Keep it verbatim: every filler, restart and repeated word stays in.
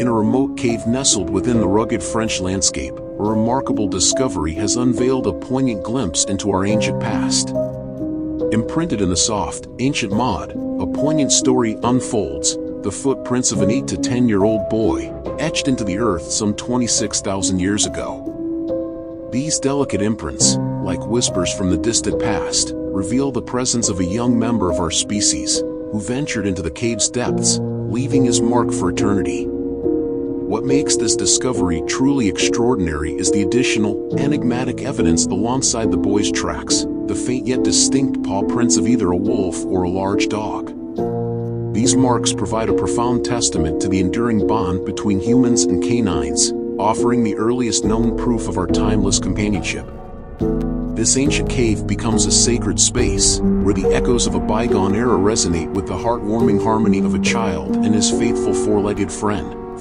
In a remote cave nestled within the rugged French landscape, a remarkable discovery has unveiled a poignant glimpse into our ancient past. Imprinted in the soft, ancient mud, a poignant story unfolds, the footprints of an eight to ten year old boy, etched into the earth some twenty-six thousand years ago. These delicate imprints, like whispers from the distant past, reveal the presence of a young member of our species, who ventured into the cave's depths, leaving his mark for eternity. What makes this discovery truly extraordinary is the additional, enigmatic evidence alongside the boy's tracks, the faint yet distinct paw prints of either a wolf or a large dog. These marks provide a profound testament to the enduring bond between humans and canines, offering the earliest known proof of our timeless companionship. This ancient cave becomes a sacred space, where the echoes of a bygone era resonate with the heartwarming harmony of a child and his faithful four-legged friend.